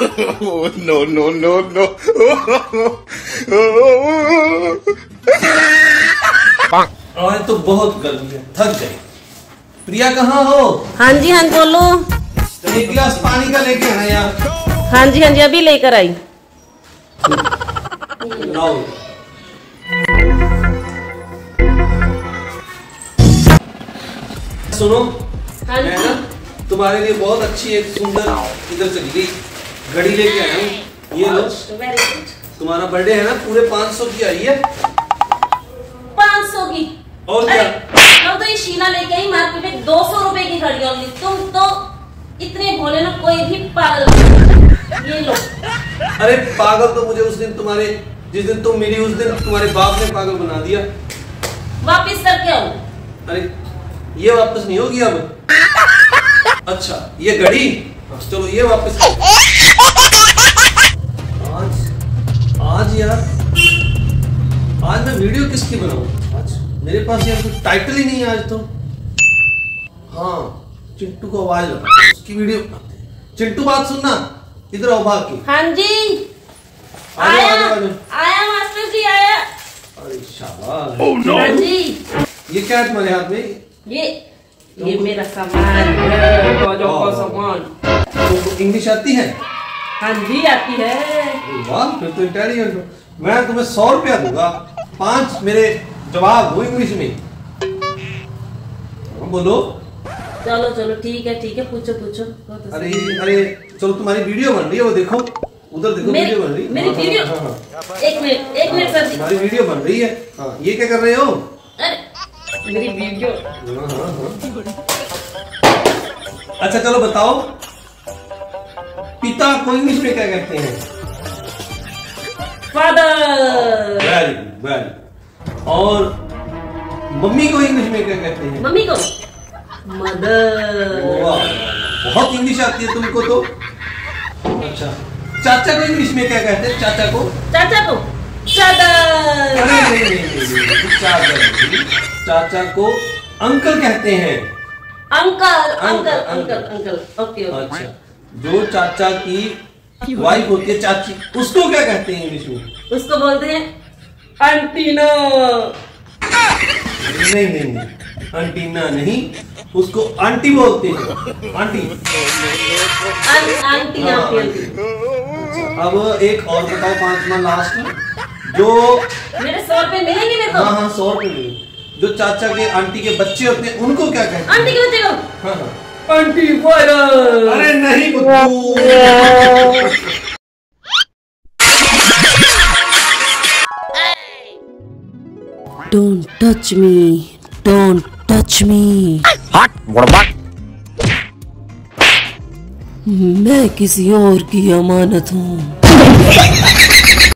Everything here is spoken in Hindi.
और तो बहुत गर्मी है, थक गई। प्रिया कहाँ हो? हाँ जी हाँ बोलो। एक गिलास पानी का लेके आना यार। हाँ जी हाँ जी अभी लेकर आई। सुनो, हाँ मैं ना तुम्हारे लिए बहुत अच्छी एक सुंदर इधर से गई घड़ी लेके आया हूँ। ये लो, तुम्हारा बर्थडे है ना, पूरे 500 की आई है। 500 की और क्या? हम तो ये शीना लेके आई मार्केट में 200 रुपए की घड़ी। और तुम तो इतने भोले ना, कोई भी पागल। ये लो। अरे पागल तो मुझे उस दिन तुम्हारे, जिस दिन तुम मिली उस दिन तुम्हारे बाप ने पागल बना दिया। वापिस करके आओ। अरे ये वापस नहीं होगी अब। अच्छा ये घड़ी, चलो ये वापस। आज यार आज मैं वीडियो किसकी बनाऊं? आज मेरे पास यार कोई टाइटल ही नहीं है आज तो। हाँ चिंटू को आवाज लगा, उसकी वीडियो बनाते हैं। चिंटू बात सुनना, इधर आओ भाग के। हाँ जी आया आया मास्टर जी आया। अरे शाबाश। Oh no. हाँ जी ये क्या है तुम्हारे हाथ में? ये मेरा सामान, का सामान। इंग्लिश आती है? हाँ जी आती है। वाह फिर तो इंटेलिजेंट हो। मैं तुम्हें 100 रुपया दूंगा, 5 मेरे जवाब हो इंग्लिश में। बोलो। चलो चलो ठीक है पूछो पूछो। अरे अरे चलो तुम्हारी वीडियो बन रही है, वो देखो उधर देखो वीडियो बन रही है। मेरी वीडियो? हाँ। एक मिनट सर जी तुम्हारी वीडियो बन रही है। हाँ ये क्या कर रहे हो? मेरी वीडियो। अच्छा चलो बताओ, पिता को इंग्लिश में क्या कहते हैं? फादर। Very good. और मम्मी को इंग्लिश में क्या कहते हैं? मम्मी को मदर। बहुत इंग्लिश आती है तुमको तो। अच्छा चाचा को इंग्लिश में क्या कहते हैं? चाचा को चादर। चाचा को अंकल कहते हैं। Uncle okay. अच्छा जो चाचा की वाइफ होती है चाची, उसको क्या कहते हैं इंग्लिश में? उसको बोलते हैं आंटीना। नहीं आंटीना नहीं, उसको आंटी बोलते हैं। आंटी। अब एक और बताओ, 5वां लास्ट। जो मेरे 100 रुपए मिलेंगे मेरे को। हाँ 100 रुपए मिलेंगे। जो चाचा के आंटी के बच्चे होते हैं उनको क्या कहते हैं? आंटी के बच्चे को? हाँ। Aunty viral. अरे नहीं बुद्धू। Don't touch me, don't touch me. What? What about? मैं किसी और की अमानत हूँ।